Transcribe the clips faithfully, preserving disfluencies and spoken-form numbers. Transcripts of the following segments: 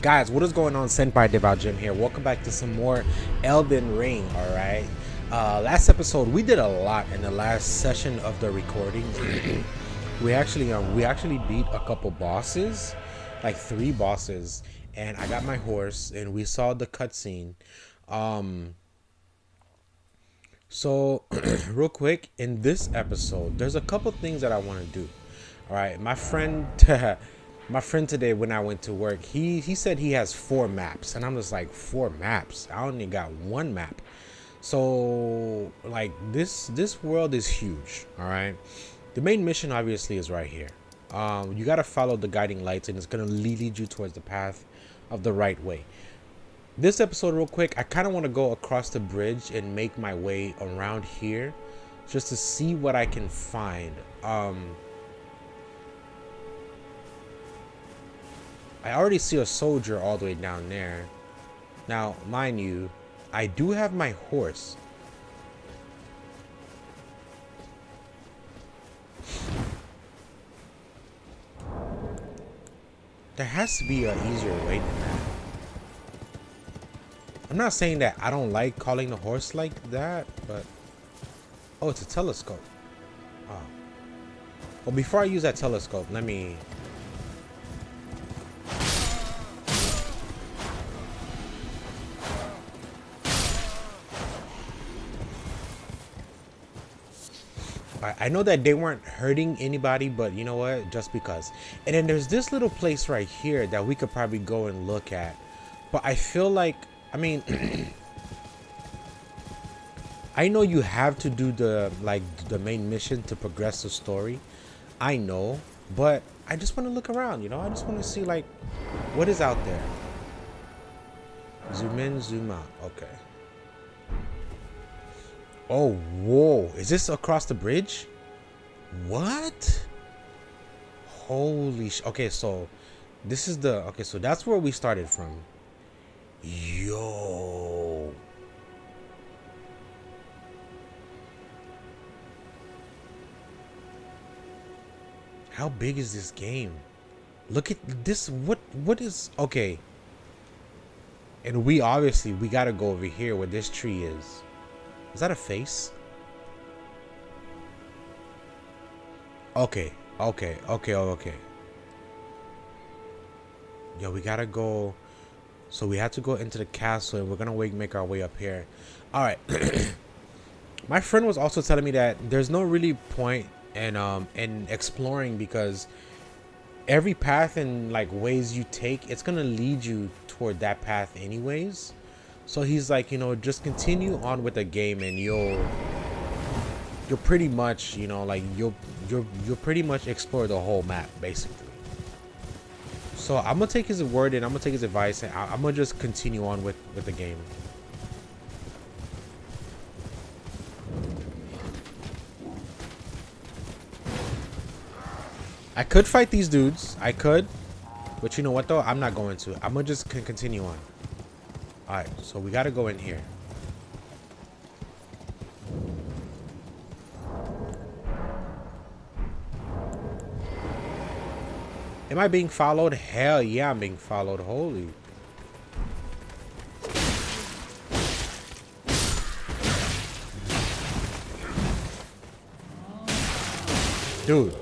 Guys, what is going on? Senpai Devout Jim here. Welcome back to some more Elden Ring. All right, uh, last episode we did a lot in the last session of the recording. we actually um, we actually beat a couple bosses, like three bosses, and I got my horse, and we saw the cutscene. Um, so real quick, in this episode, there's a couple things that I want to do. All right, my friend. My friend today, when I went to work, he he said he has four maps, and I'm just like, four maps? I only got one map. So like this this world is huge. All right, the main mission obviously is right here. Um, you gotta follow the guiding lights, and it's gonna lead you towards the path of the right way. This episode, real quick, I kind of want to go across the bridge and make my way around here, just to see what I can find. Um, I already see a soldier all the way down there. Now, mind you, I do have my horse. There has to be an easier way than that. I'm not saying that I don't like calling the horse like that, but... Oh, it's a telescope. Oh. Well, before I use that telescope, let me... I know that they weren't hurting anybody, but you know what? Just because. And then there's this little place right here that we could probably go and look at. But I feel like, I mean, I know you have to do the like the main mission to progress the story. I know, but I just want to look around. You know, I just want to see like what is out there. Zoom in, zoom out. Okay. Oh, whoa. Is this across the bridge? What? Holy sh... Okay, so... This is the... Okay, so that's where we started from. Yo. How big is this game? Look at this. What? What is... Okay. And we obviously... We gotta go over here where this tree is. Is that a face? Okay, okay, okay, okay. Yo, we gotta go. So we have to go into the castle, and we're gonna wait, make our way up here. All right. My friend was also telling me that there's no really point in um in exploring, because every path and like ways you take, it's gonna lead you toward that path anyways. So he's like, you know, just continue on with the game, and you'll you'll pretty much, you know, like you'll you'll you'll pretty much explore the whole map basically. So I'm gonna take his word, and I'm gonna take his advice, and I'm gonna just continue on with with the game. I could fight these dudes, I could, but you know what though? I'm not going to. I'm gonna just continue on. Alright, so we gotta go in here. Am I being followed? Hell yeah, I'm being followed. Holy. Dude.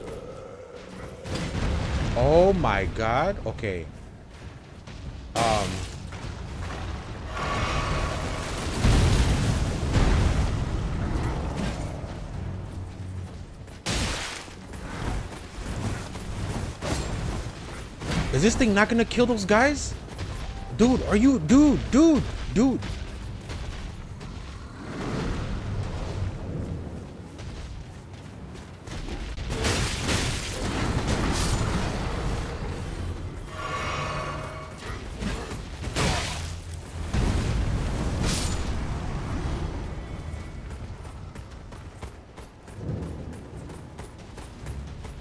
Oh my god. Okay. Um. Is this thing not gonna kill those guys? Dude, are you... Dude, dude, dude.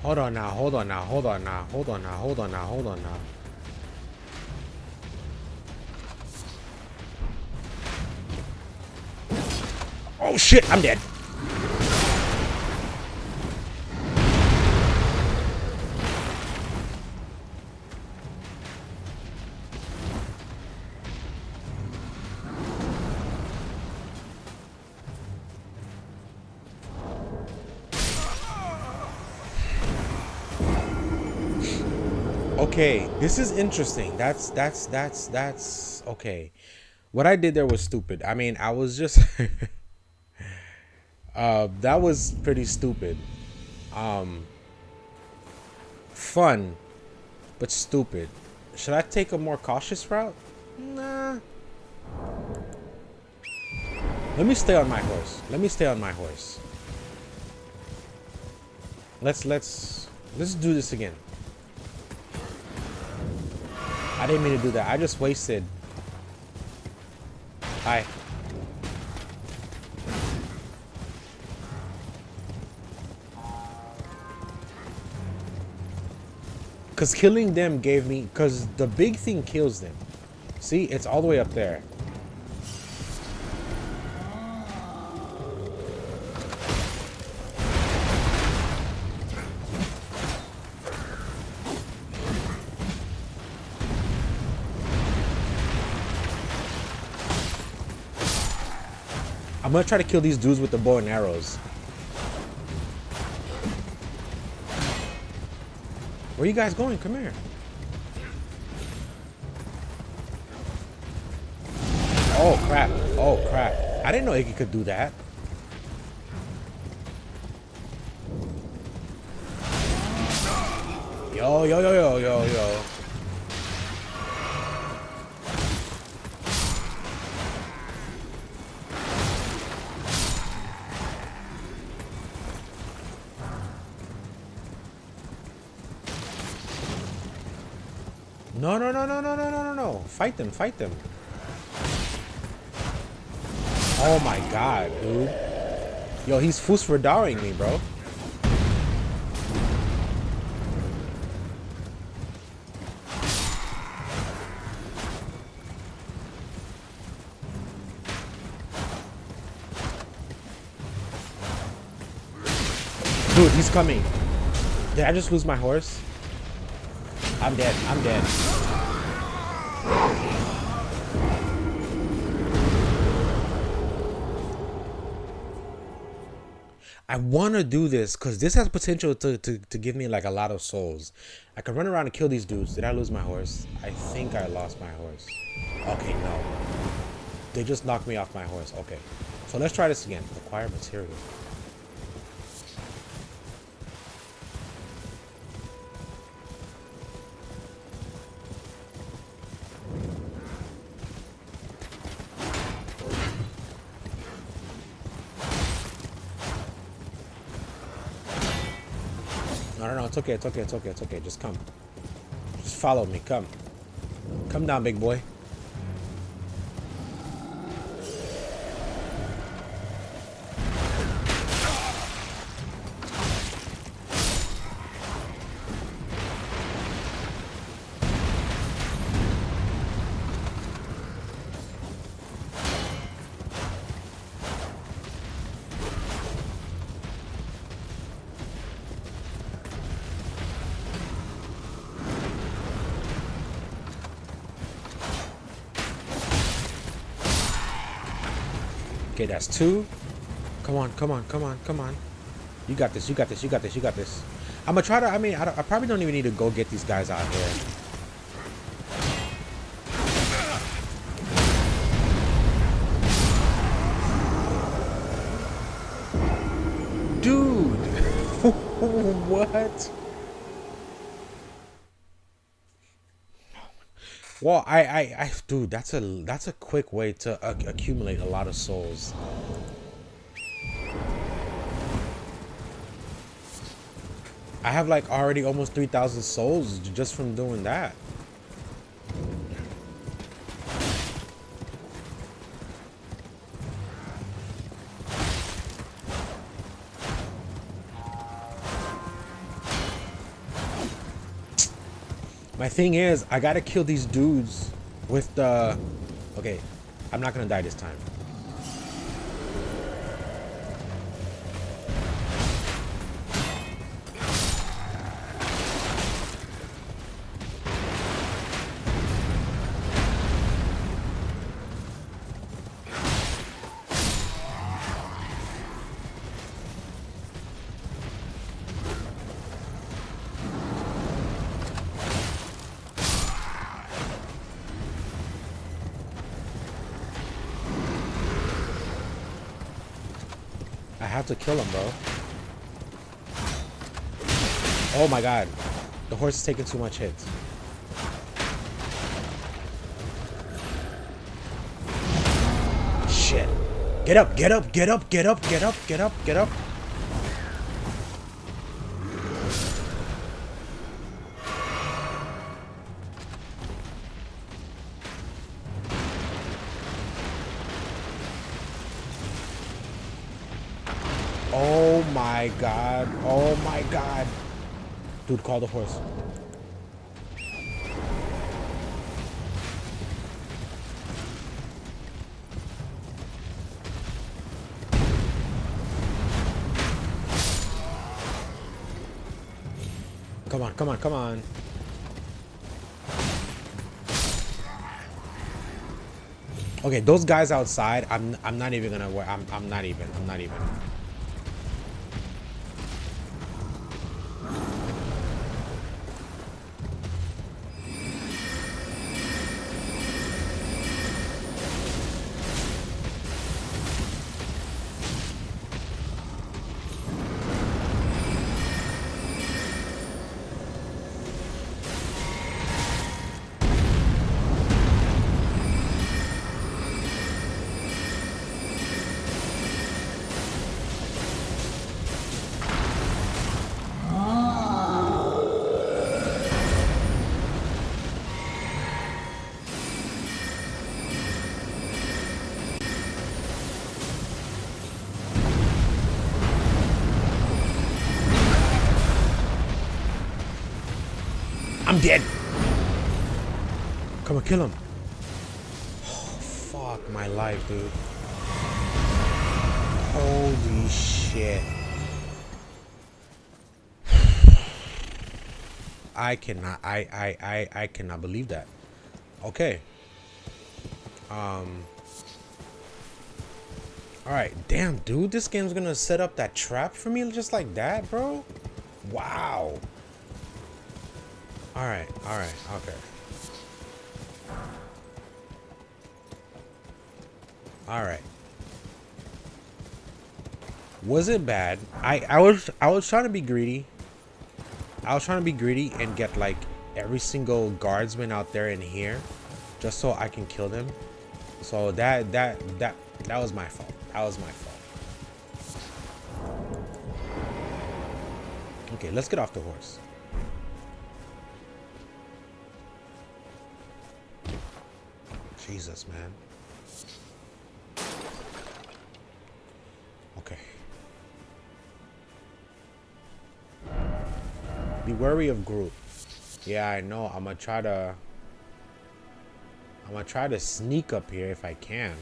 Hold on now, hold on now, hold on now, hold on now, hold on now, hold on now. Oh shit, I'm dead. Okay, this is interesting. That's that's that's that's okay. What I did there was stupid. I mean, I was just uh that was pretty stupid. Um fun, but stupid. Should I take a more cautious route? Nah. Let me stay on my horse. Let me stay on my horse. Let's let's let's do this again. I didn't mean to do that. I just wasted. Hi. Because killing them gave me... Because the big thing kills them. See? It's all the way up there. I'm gonna try to kill these dudes with the bow and arrows. Where are you guys going? Come here. Oh crap. Oh crap. I didn't know Iggy could do that. Yo, yo, yo, yo, yo, yo. No, no, no, no, no, no, no, no, no. Fight them, fight them. Oh my god, dude. Yo, he's Fusfredaring me, bro. Dude, he's coming. Did I just lose my horse? I'm dead. I'm dead. I want to do this because this has potential to, to, to give me like a lot of souls. I can run around and kill these dudes. Did I lose my horse? I think I lost my horse. Okay, no. They just knocked me off my horse. Okay. So let's try this again. Acquire material. It's okay, it's okay, it's okay, it's okay. Just come. Just follow me. Come. Come down, big boy. Okay, that's two. Come on, come on, come on, come on. You got this, you got this, you got this, you got this. I'm gonna try to, I mean, I, don't, I probably don't even need to go get these guys out here. Dude. What? Well, I, I, I, dude, that's a, that's a quick way to uh, accumulate a lot of souls. I have like already almost three thousand souls just from doing that. My thing is, I gotta kill these dudes with the... Okay, I'm not gonna die this time. have to kill him, bro. Oh my god. The horse is taking too much hits. Shit. Get up, get up, get up, get up, get up, get up, get up. Oh my god. Oh my god. Dude, call the horse. Come on, come on, come on. Okay, those guys outside, I'm I'm not even gonna worry. I'm I'm not even. I'm not even. I'm dead. Come on, kill him. Oh, fuck my life, dude. Holy shit. I cannot, I, I, I, I cannot believe that. Okay. Um. All right, damn, dude, this game's gonna set up that trap for me just like that, bro. Wow. All right, all right, okay. All right. Was it bad? I I was I was trying to be greedy. I was trying to be greedy and get like every single guardsman out there in here, just so I can kill them. So that that that that was my fault. That was my fault. Okay, let's get off the horse. Jesus, man. Okay. Be wary of group. Yeah, I know. I'm gonna try to... I'm gonna try to sneak up here if I can.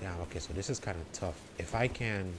Damn, okay, so this is kind of tough. If I can...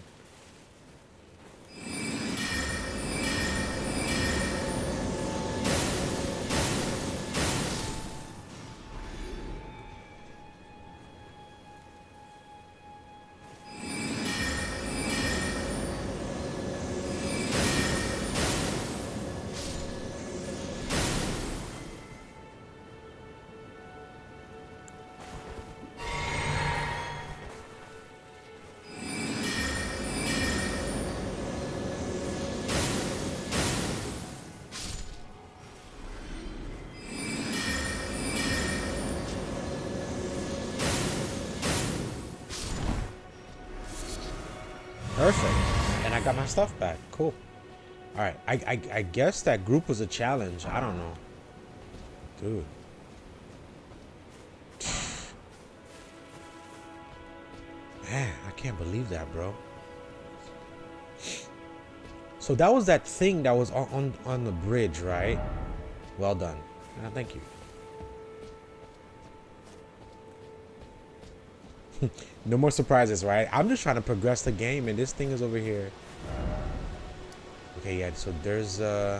Perfect, and I got my stuff back. Cool. All right, I, I I guess that group was a challenge. I don't know, dude. Man, I can't believe that, bro. So that was that thing that was on on, on the bridge, right? Well done. No, thank you. No more surprises, right? I'm just trying to progress the game, and this thing is over here. Okay, yeah, so there's uh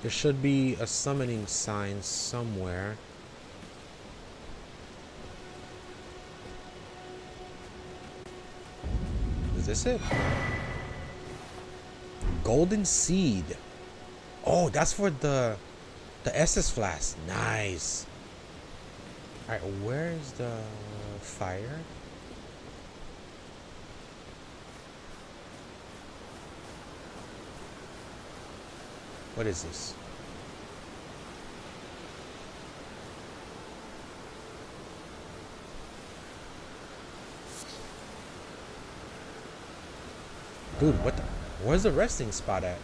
there should be a summoning sign somewhere. Is this it? golden seed. Oh, that's for the the Estus Flask. Nice. All right, where is the fire? What is this? Dude, what the, where's the resting spot at?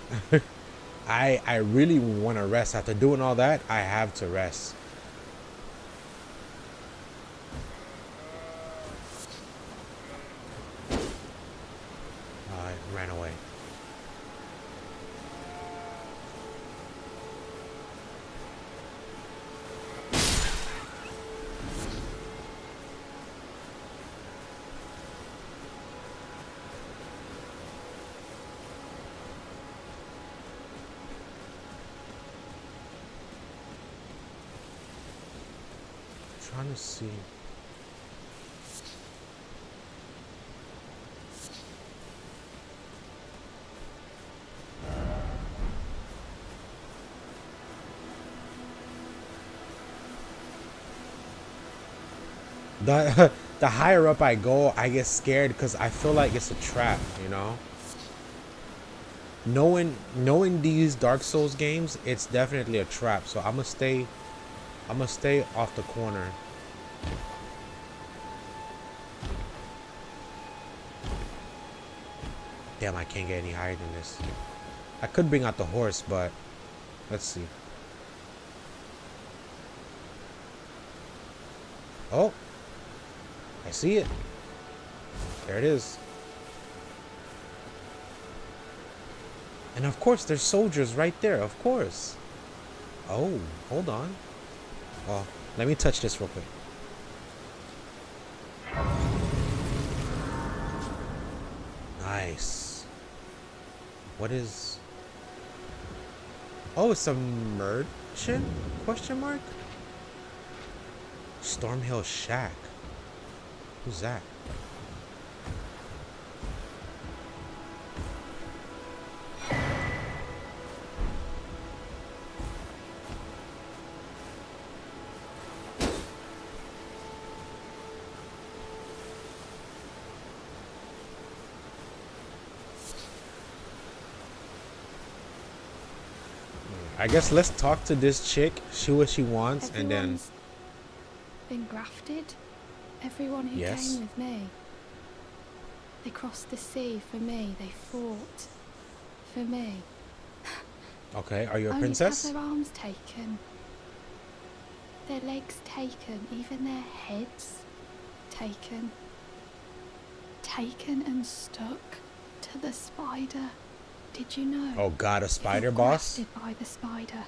I I really want to rest. After doing all that, I have to rest. I ran away. Trying to see. The the higher up I go, I get scared because I feel like it's a trap, you know. Knowing knowing these Dark Souls games, it's definitely a trap. So I'm gonna stay. I'm gonna stay off the corner. Damn, I can't get any higher than this. I could bring out the horse, but let's see. Oh, I see it. There it is. And of course, there's soldiers right there. Of course. Oh, hold on. Oh, let me touch this real quick. Nice. What is? Oh, it's a merchant? Question mark? Stormhill Shack. Who's that? I guess let's talk to this chick, see what she wants. Everyone's and then been grafted. Everyone who yes. came with me. They crossed the sea for me. They fought for me. Okay, are you a Only princess? Have their arms taken. Their legs taken, even their heads taken. Taken and stuck to the spider. Did you know? Oh God, a spider boss? By the spider,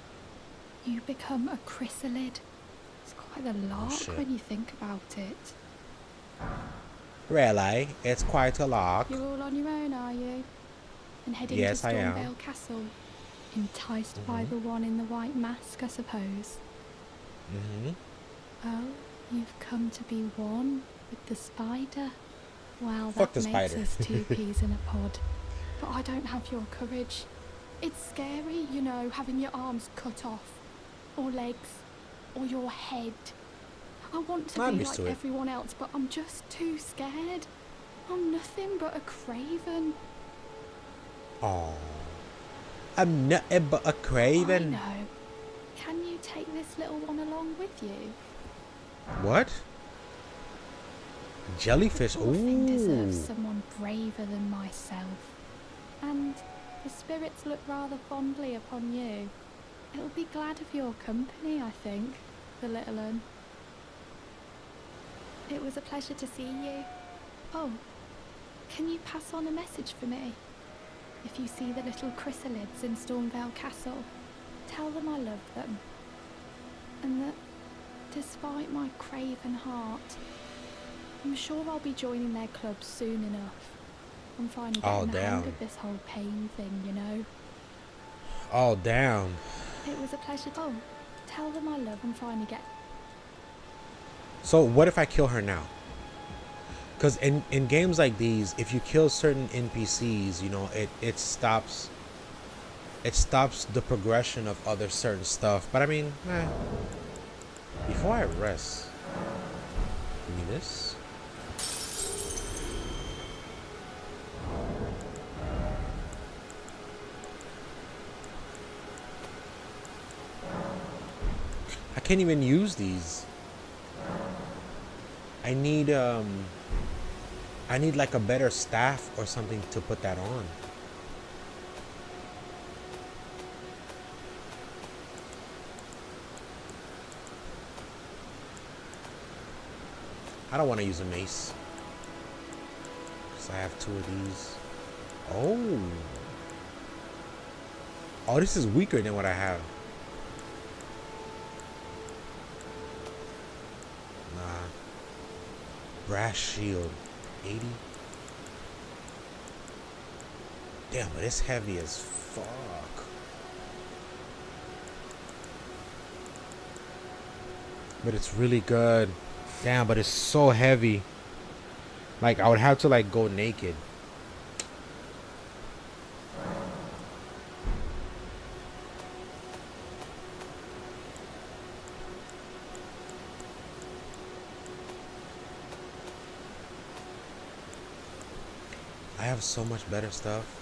you become a chrysalid. It's quite a lark oh, when you think about it. Really? It's quite a lark. You're all on your own, are you? And heading yes, to Stormveil Castle, enticed mm-hmm. by the one in the white mask, I suppose. Mm-hmm. Oh, you've come to be one with the spider. Wow, Fuck that the makes spider. us two peas in a pod. But I don't have your courage. It's scary, you know, having your arms cut off, or legs, or your head. I want to I'm be like to everyone else, but I'm just too scared. I'm nothing but a craven. Oh, I'm nothing but a craven. I know. Can you take this little one along with you? What? Jellyfish? The poor thing deserves someone braver than myself. And the spirits look rather fondly upon you. It'll be glad of your company, I think, the little un. It was a pleasure to see you. Oh, can you pass on a message for me? If you see the little chrysalids in Stormveil Castle, tell them I love them. And that, despite my craven heart, I'm sure I'll be joining their club soon enough. I'm finally getting oh, the damn. hang of this whole pain thing, you know. Oh damn. It was a pleasure. Oh, tell them I love them. Finally get. So what if I kill her now? Because in in games like these, if you kill certain N P Cs, you know, it it stops it stops the progression of other certain stuff. But I mean, eh. Before I rest, give me this. I can't even use these. I need um I need like a better staff or something to put that on. I don't want to use a mace because I have two of these. Oh. Oh, this is weaker than what I have. Nah. Brass shield. eighty. Damn, but it's heavy as fuck. But it's really good. Damn, but it's so heavy. Like, I would have to, like, go naked. I have so much better stuff.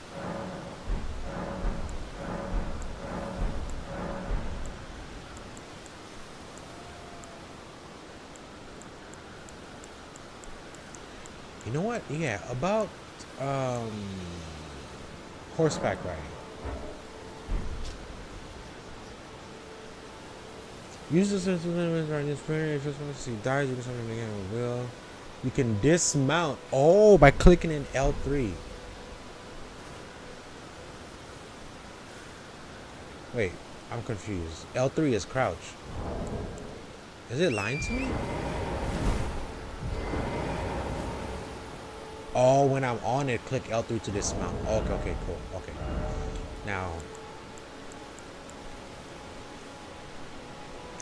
You know what? Yeah, about um, horseback riding. Use this as a dies, you can something again with will. You can dismount. Oh, by clicking in L three. Wait, I'm confused. L three is crouch. Is it lying to me? Oh, when I'm on it, click L three to dismount. Okay, okay, cool. Okay. Now,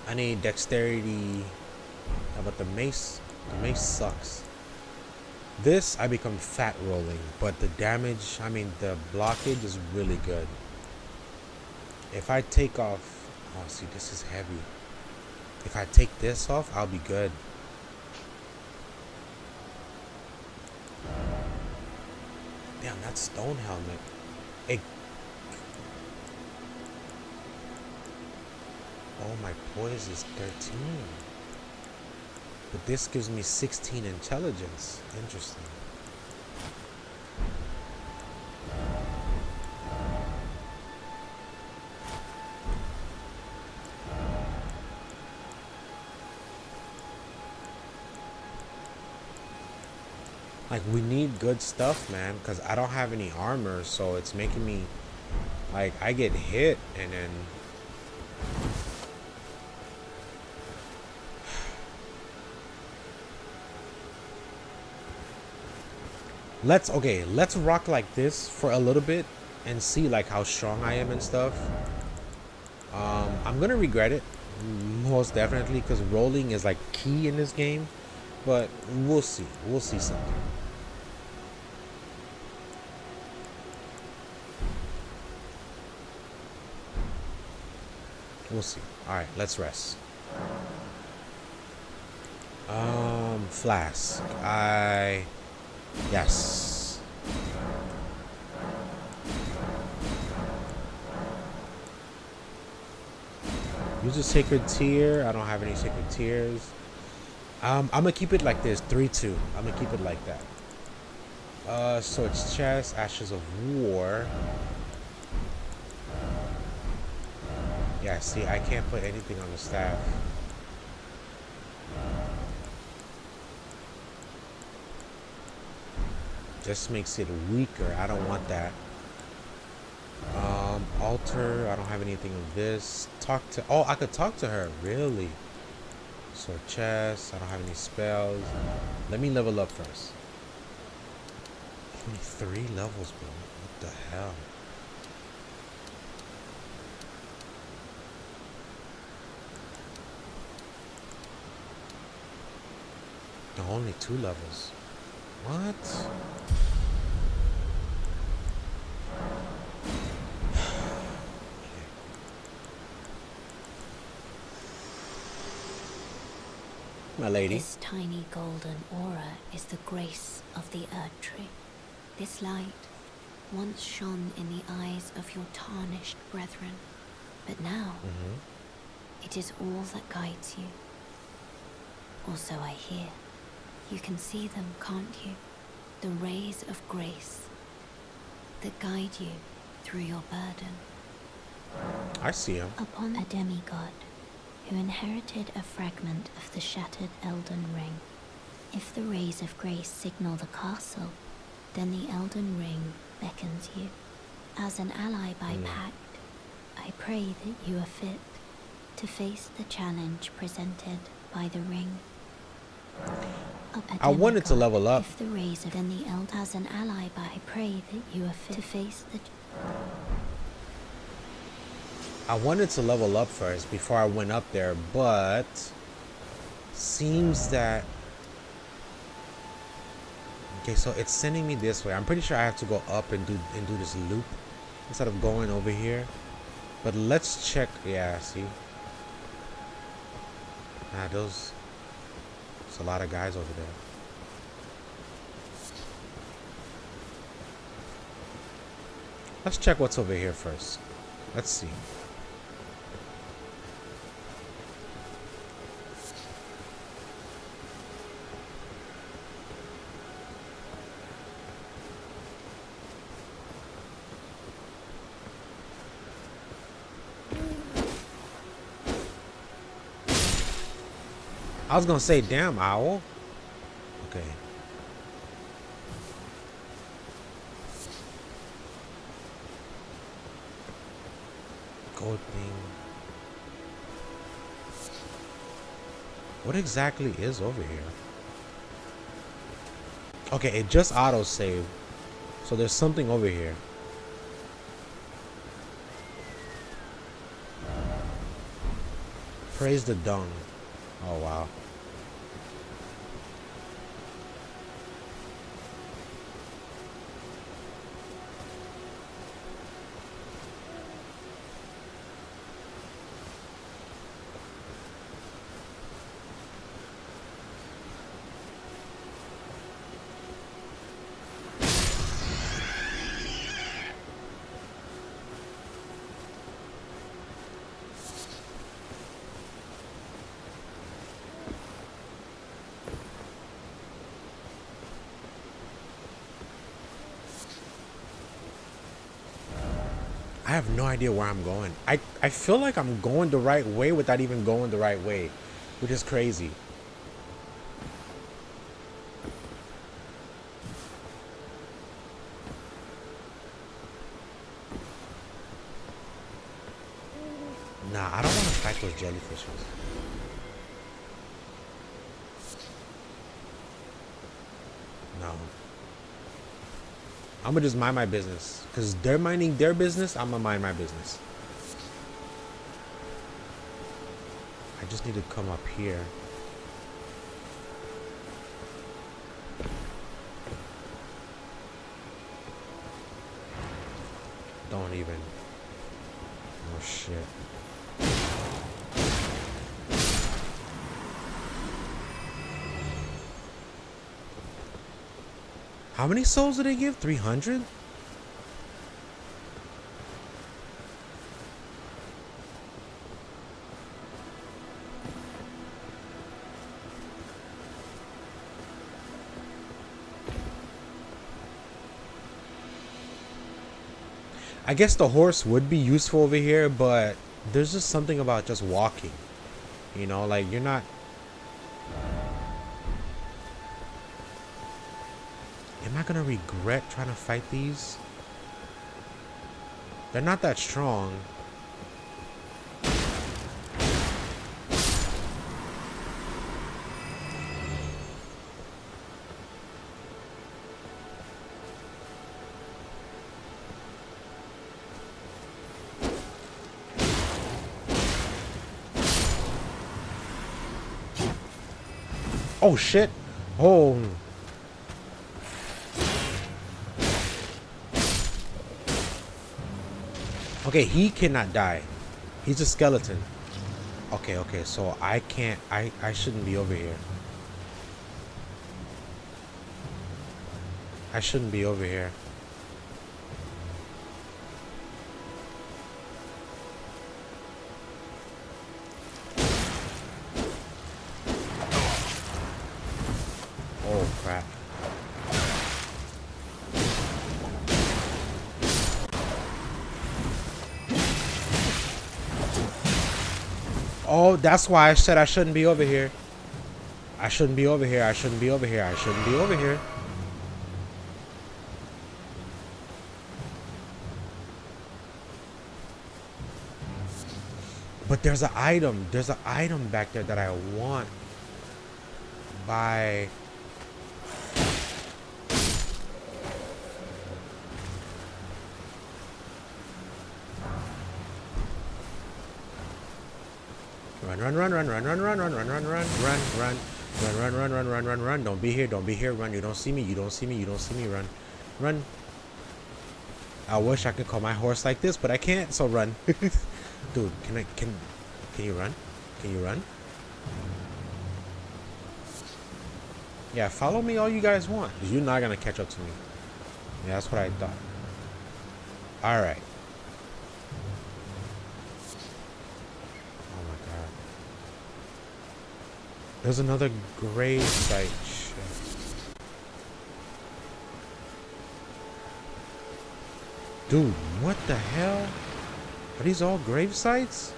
I need dexterity. How about the mace? The mace sucks. This, I become fat rolling, but the damage, I mean, the blockage is really good. If I take off, oh, see, this is heavy. If I take this off, I'll be good. Damn, that stone helmet. It... Oh, my poise is thirteen. But this gives me sixteen intelligence. Interesting. Like, we need good stuff, man, because I don't have any armor, so it's making me, like, I get hit, and then... Let's, okay, let's rock like this for a little bit and see, like, how strong I am and stuff. Um, I'm gonna regret it, most definitely, because rolling is, like, key in this game. But we'll see. We'll see something. We'll see. Alright, let's rest. Um, flask. I... Yes. Use a sacred tear. I don't have any sacred tears. Um, I'm gonna keep it like this, three two. I'm gonna keep it like that. Uh, so it's chest, ashes of war. Yeah, see, I can't put anything on the staff. Just makes it weaker. I don't want that. Um, altar. I don't have anything of this. Talk to. Oh, I could talk to her. Really. So chest, I don't have any spells. Let me level up first. Only three levels, bro. What the hell? No, only two levels. What? my lady. This tiny golden aura is the grace of the Erdtree. This light once shone in the eyes of your tarnished brethren, but now mm-hmm. it is all that guides you. Also, I hear you can see them, can't you? The rays of grace that guide you through your burden. I see him. Upon a demigod who inherited a fragment of the shattered Elden Ring. If the rays of grace signal the castle, then the Elden Ring beckons you. As an ally by mm. pact, I pray that you are fit to face the challenge presented by the ring. I wanted to level up. If the rays of then the Eld as an ally, but I pray that you are fit to face the. I wanted to level up first before I went up there, but seems that okay. So it's sending me this way. I'm pretty sure I have to go up and do and do this loop instead of going over here. But let's check. Yeah, see. Nah, those. A lot of guys over there. Let's check what's over here first. Let's see. I was gonna say, damn owl. Okay. Gold thing. What exactly is over here? Okay, it just auto-saved. So there's something over here. Praise the dung. Oh wow. I have no idea where I'm going. I, I feel like I'm going the right way without even going the right way, which is crazy. Nah, I don't want to fight those jellyfishes. No. I'm gonna just mind my business, cause they're minding their business. I'm gonna mind my business. I just need to come up here. Don't even. Oh shit. How many souls do they give? three hundred? I guess the horse would be useful over here, but there's just something about just walking. You know, like you're not... Am I gonna regret trying to fight these? They're not that strong. Oh shit! Oh. Okay, he cannot die. He's a skeleton. Okay, okay, so I can't, I, I shouldn't be over here. I shouldn't be over here. Oh, crap. Oh, that's why I said I shouldn't be over here. I shouldn't be over here. I shouldn't be over here. I shouldn't be over here. But there's an item. There's an item back there that I want. By... Run, run, run, run, run, run, run, run, run, run, run, run, run, run, run, run, run, run, run. Don't be here. Don't be here. Run. You don't see me. You don't see me. You don't see me. Run. Run. I wish I could call my horse like this, but I can't. So run. Dude, can I, can, can you run? Can you run? Yeah, follow me all you guys want. You're not going to catch up to me. Yeah, that's what I thought. All right. There's another grave site. Dude, what the hell? Are these all grave sites?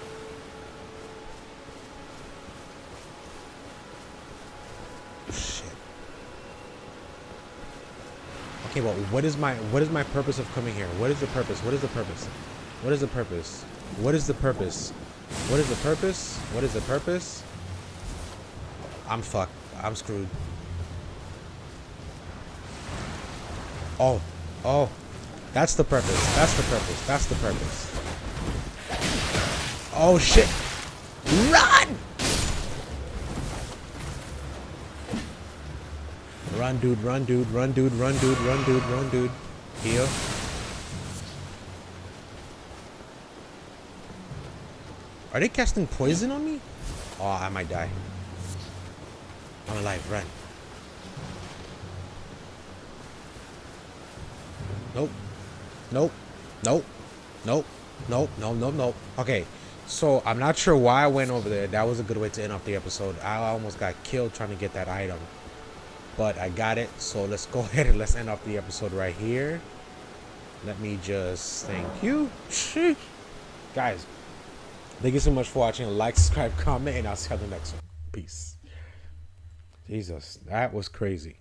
Shit. Okay, well, what is my what is my purpose of coming here? What is the purpose? What is the purpose? What is the purpose? What is the purpose? What is the purpose? What is the purpose? I'm fucked. I'm screwed. Oh. Oh. That's the purpose. That's the purpose. That's the purpose. Oh, shit. Run! Run, dude. Run, dude. Run, dude. Run, dude. Run, dude. Run, dude. Heal. Are they casting poison on me? Oh, I might die. I'm alive, run. Nope. Nope. Nope. Nope. Nope. Nope. Nope. Nope. Okay. So I'm not sure why I went over there. That was a good way to end off the episode. I almost got killed trying to get that item. But I got it. So let's go ahead and let's end off the episode right here. Let me just thank you. Sheesh. Guys, thank you so much for watching. Like, subscribe, comment, and I'll see you on the next one. Peace. Jesus, that was crazy.